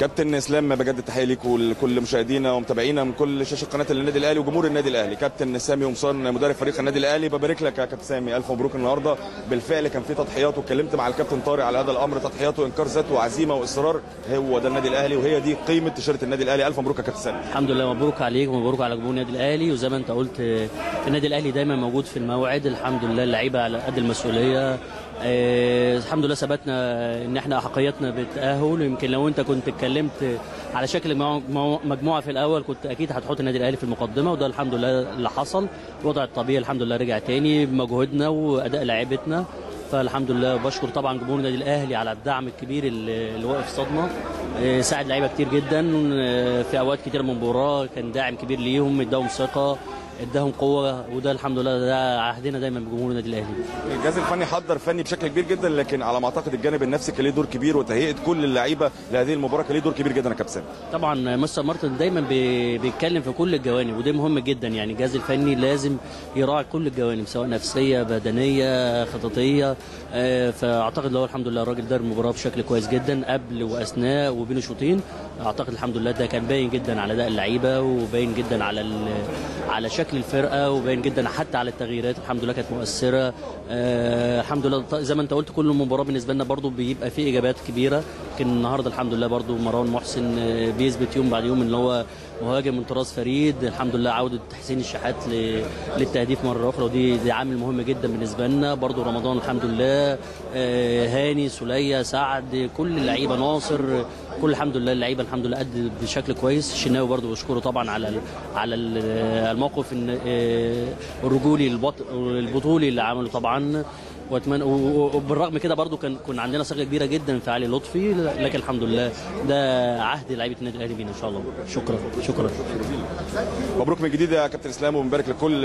كابتن اسلام، بجد التحيه ليك ولكل مشاهدينا ومتابعينا من كل شاشه قناه النادي الاهلي وجمهور النادي الاهلي. كابتن سامي ومصان مدرب فريق النادي الاهلي، ببارك لك يا كابتن سامي، الف مبروك النهارده. بالفعل كان في تضحيات واتكلمت مع الكابتن طارق على هذا الامر، تضحيات وانكار ذات وعزيمه واصرار، هو ده النادي الاهلي وهي دي قيمه تيشيرت النادي الاهلي. الف مبروك يا كابتن سامي. الحمد لله، مبروك عليك ومبروك على جمهور النادي الاهلي. وزي ما انت قلت النادي الاهلي دايما موجود في الموعد، الحمد لله اللعيبه على قد المسؤوليه، الحمد لله ثبتنا ان احنا احقيتنا بالتاهل. ويمكن لو انت كنت اتكلمت على شكل مجموعه في الاول كنت اكيد هتحط النادي الاهلي في المقدمه، وده الحمد لله اللي حصل. الوضع الطبيعي الحمد لله رجع تاني بمجهودنا واداء لاعيبتنا، فالحمد لله. بشكر طبعا جمهور النادي الاهلي على الدعم الكبير اللي واقف صدنا، ساعد لعيبه كتير جدا في اوقات كتير من المباراه، كان داعم كبير ليهم، اداهم ثقه، اداهم قوه، وده الحمد لله ده عهدنا دايما بجمهور النادي الاهلي. الجهاز الفني حضر فني بشكل كبير جدا، لكن على ما اعتقد الجانب النفسي كان ليه دور كبير، وتهيئه كل اللعيبه لهذه المباراه كان ليه دور كبير جدا يا كابتن. طبعا مستر مارتن دايما بيتكلم في كل الجوانب، وده مهم جدا. يعني الجهاز الفني لازم يراعي كل الجوانب سواء نفسيه بدنيه خططيه، فاعتقد لو الحمد لله الراجل دار المباراه بشكل كويس جدا قبل واثناء وبين شوطين، اعتقد الحمد لله ده كان باين جدا على اداء اللعيبه، وباين جدا على شكل الفرقه، وباين جدا حتى على التغييرات الحمد لله كانت مؤثره. الحمد لله زي ما انت قلت كل مباراه بالنسبه لنا برضو بيبقى فيه اجابات كبيره، لكن النهارده الحمد لله برضو مروان محسن بيثبت يوم بعد يوم ان هو مهاجم من طراز فريد. الحمد لله عوده حسين الشحات للتهديف مره اخرى، ودي عامل مهم جدا بالنسبه لنا. برضو رمضان الحمد لله، هاني سليه، سعد، كل اللعيبه، ناصر، كل الحمد لله اللعيبه الحمد لله قد بشكل كويس. الشناوي برضو بشكره طبعا على الموقف الرجولي البطولي اللي عمله طبعا، واتمنى وبالرغم كده برضو كان عندنا ثقه كبيره جدا في علي لطفي، لكن الحمد لله ده عهد لعيبه النادي الاهلي بينا ان شاء الله. شكرا. مبروك من جديد يا كابتن اسلام، ومبارك لكل